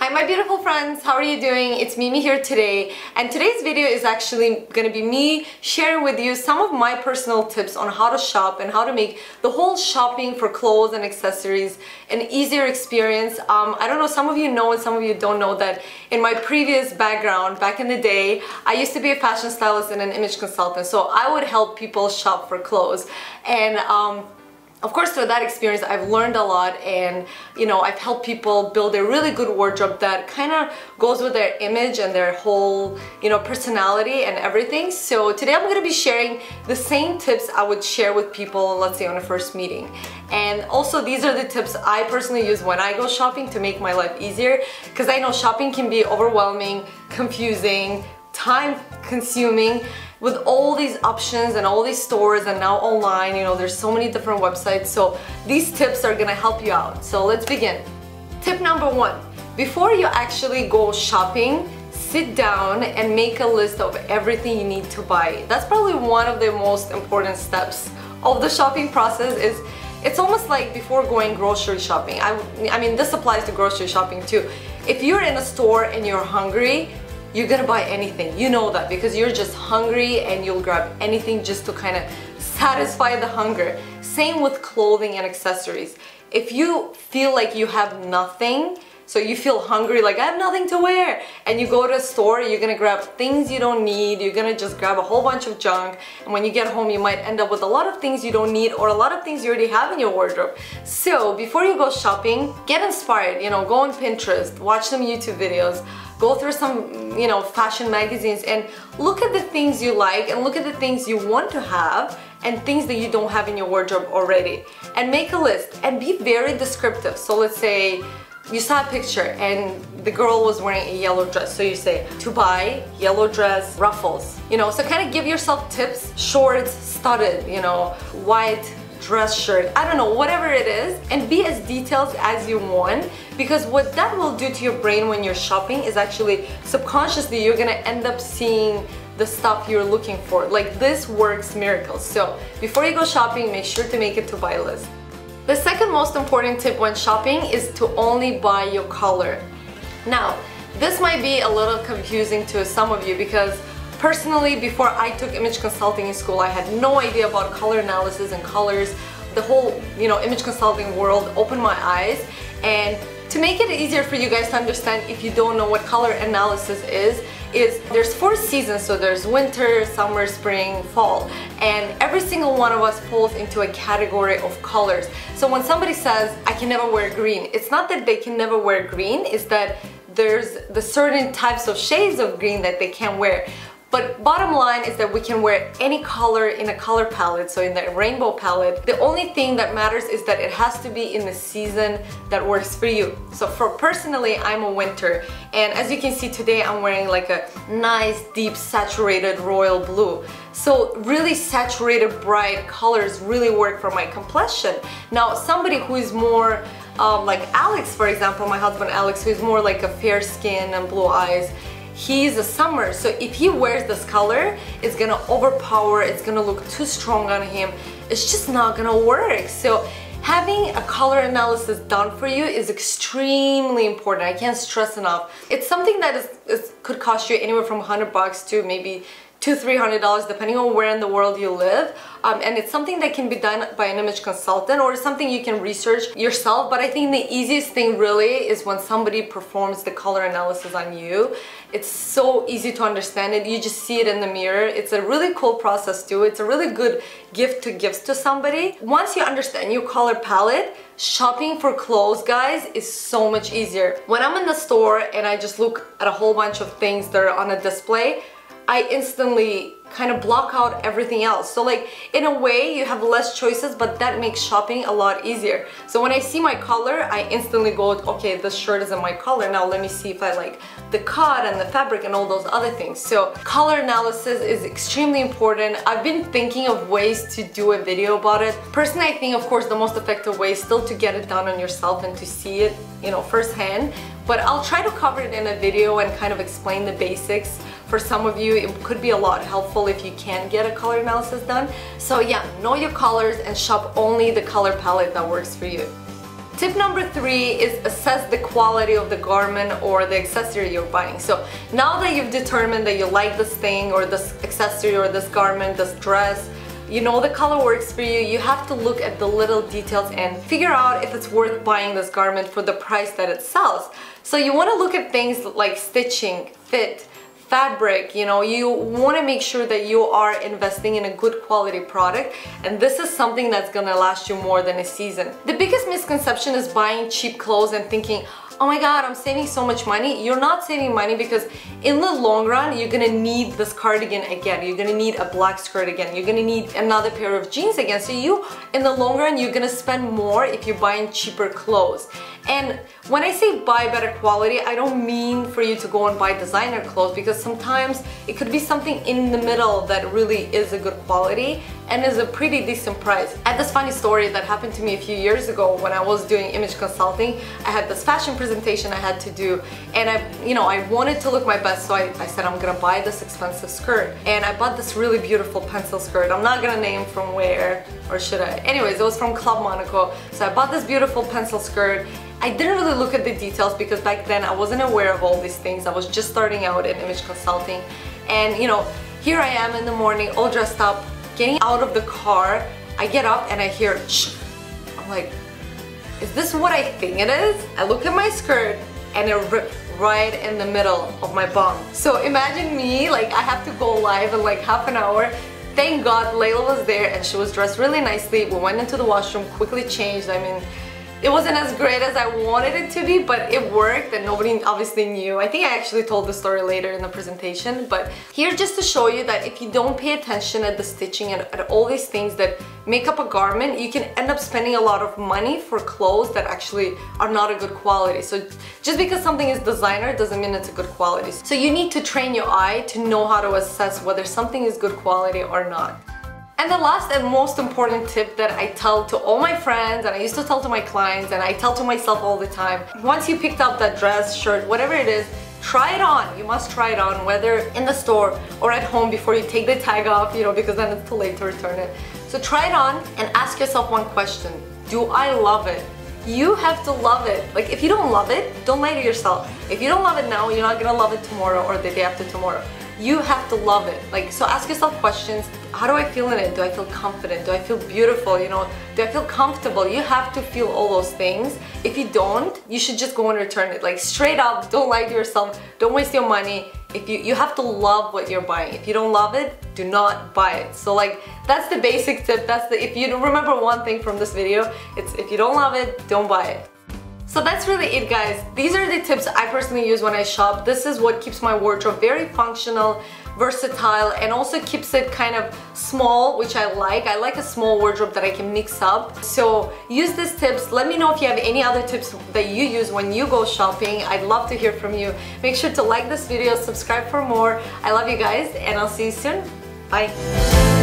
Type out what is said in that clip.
Hi my beautiful friends, how are you doing? It's Mimi here today, and today's video is actually going to be me sharing with you some of my personal tips on how to shop and how to make the whole shopping for clothes and accessories an easier experience. I don't know, some of you know and some of you don't know that in my previous background, back in the day, I used to be a fashion stylist and an image consultant, so I would help people shop for clothes. And of course, through that experience, I've learned a lot, and you know, I've helped people build a really good wardrobe that kind of goes with their image and their whole, you know, personality and everything. So today I'm going to be sharing the same tips I would share with people, let's say on a first meeting. And also, these are the tips I personally use when I go shopping to make my life easier, because I know shopping can be overwhelming, confusing, time-consuming. With all these options and all these stores and now online, you know, there's so many different websites. So these tips are gonna help you out. So let's begin. Tip number one, before you actually go shopping, sit down and make a list of everything you need to buy. That's probably one of the most important steps of the shopping process. Is it's almost like before going grocery shopping. I mean, this applies to grocery shopping too. If you're in a store and you're hungry, you're gonna buy anything. You know that because you're just hungry and you'll grab anything just to kind of satisfy the hunger. Same with clothing and accessories. If you feel like you have nothing, so you feel hungry, like I have nothing to wear, and you go to a store, you're gonna grab things you don't need, you're gonna just grab a whole bunch of junk, and when you get home you might end up with a lot of things you don't need or a lot of things you already have in your wardrobe. So before you go shopping, get inspired, you know, go on Pinterest, watch some YouTube videos, go through some, you know, fashion magazines, and look at the things you like and look at the things you want to have and things that you don't have in your wardrobe already, and make a list and be very descriptive. So let's say you saw a picture and the girl was wearing a yellow dress, so you say to buy yellow dress ruffles, you know. So kind of give yourself tips: shorts, studded, you know, white dress shirt, I don't know, whatever it is, and be as detailed as you want, because what that will do to your brain when you're shopping is actually subconsciously you're gonna end up seeing the stuff you're looking for. Like, this works miracles. So before you go shopping, make sure to make a to-buy list. The second most important tip when shopping is to only buy your color. Now, this might be a little confusing to some of you, because personally, before I took image consulting in school, I had no idea about color analysis and colors. The whole, you know, image consulting world opened my eyes. And to make it easier for you guys to understand, if you don't know what color analysis is there's 4 seasons. So there's winter, summer, spring, fall, and every single one of us falls into a category of colors. So when somebody says, I can never wear green, it's not that they can never wear green, it's that there's the certain types of shades of green that they can't wear. But bottom line is that we can wear any color in a color palette, so in the rainbow palette. The only thing that matters is that it has to be in the season that works for you. So for personally, I'm a winter, and as you can see today, I'm wearing like a nice, deep, saturated royal blue. So really saturated, bright colors really work for my complexion. Now, somebody who is more like Alex, for example, my husband Alex, who is more like a fair skin and blue eyes, he's a summer, so if he wears this color, it's gonna overpower, it's gonna look too strong on him, it's just not gonna work. So having a color analysis done for you is extremely important. I can't stress enough. It's something that could cost you anywhere from $100 to maybe $200-$300, depending on where in the world you live, and it's something that can be done by an image consultant or something you can research yourself. But I think the easiest thing really is when somebody performs the color analysis on you. It's so easy to understand it, you just see it in the mirror. It's a really cool process too. It's a really good gift to give to somebody. Once you understand your color palette, shopping for clothes, guys, is so much easier. When I'm in the store and I just look at a whole bunch of things that are on a display, I instantly kind of block out everything else. So like, in a way, you have less choices, but that makes shopping a lot easier. So when I see my color, I instantly go, okay, this shirt is in my color, now let me see if I like the cut and the fabric and all those other things. So color analysis is extremely important. I've been thinking of ways to do a video about it. Personally, I think, of course, the most effective way is still to get it done on yourself and to see it, you know, firsthand. But I'll try to cover it in a video and kind of explain the basics. For some of you, it could be a lot helpful if you can get a color analysis done. So yeah, know your colors and shop only the color palette that works for you. Tip number 3 is assess the quality of the garment or the accessory you're buying. So now that you've determined that you like this thing or this accessory or this garment, this dress, you know the color works for you, you have to look at the little details and figure out if it's worth buying this garment for the price that it sells. So you want to look at things like stitching, fit, fabric. You know, you want to make sure that you are investing in a good quality product, and this is something that's gonna last you more than a season. The biggest misconception is buying cheap clothes and thinking, oh my god, I'm saving so much money. You're not saving money, because in the long run you're gonna need this cardigan again, you're gonna need a black skirt again, you're gonna need another pair of jeans again. So you, in the long run, you're gonna spend more if you're buying cheaper clothes. And when I say buy better quality, I don't mean for you to go and buy designer clothes, because sometimes it could be something in the middle that really is a good quality and is a pretty decent price. I had this funny story that happened to me a few years ago when I was doing image consulting. I had this fashion presentation I had to do, and I wanted to look my best, so I said I'm gonna buy this expensive skirt, and I bought this really beautiful pencil skirt. I'm not gonna name from where, or should I? Anyways, it was from Club Monaco. So I bought this beautiful pencil skirt. I didn't really look at the details because back then I wasn't aware of all these things. I was just starting out in image consulting, and you know, here I am in the morning all dressed up, getting out of the car. I get up and I hear shh. I'm like, is this what I think it is? I look at my skirt and it ripped right in the middle of my bum. So imagine me, like, I have to go live in like half an hour. Thank God Layla was there and she was dressed really nicely. We went into the washroom, quickly changed. I mean, it wasn't as great as I wanted it to be, but it worked and nobody obviously knew. I think I actually told the story later in the presentation, but here just to show you that if you don't pay attention at the stitching and at all these things that make up a garment, you can end up spending a lot of money for clothes that actually are not a good quality. So just because something is designer doesn't mean it's a good quality. So you need to train your eye to know how to assess whether something is good quality or not. And the last and most important tip that I tell to all my friends, and I used to tell to my clients, and I tell to myself all the time, once you picked up that dress, shirt, whatever it is, try it on. You must try it on, whether in the store or at home before you take the tag off, you know, because then it's too late to return it. So try it on and ask yourself one question: do I love it? You have to love it. Like, if you don't love it, don't lie to yourself. If you don't love it now, you're not gonna love it tomorrow or the day after tomorrow. You have to love it. Like, so ask yourself questions: how do I feel in it? Do I feel confident? Do I feel beautiful? You know, do I feel comfortable? You have to feel all those things. If you don't, you should just go and return it. Like, straight up, don't lie to yourself. Don't waste your money. If you have to love what you're buying. If you don't love it, do not buy it. So like, that's the basic tip. That's the, if you don't remember one thing from this video, it's if you don't love it, don't buy it. So that's really it, guys. These are the tips I personally use when I shop. This is what keeps my wardrobe very functional, versatile, and also keeps it kind of small, which I like. I like a small wardrobe that I can mix up. So use these tips. Let me know if you have any other tips that you use when you go shopping. I'd love to hear from you. Make sure to like this video, subscribe for more. I love you guys, and I'll see you soon. Bye.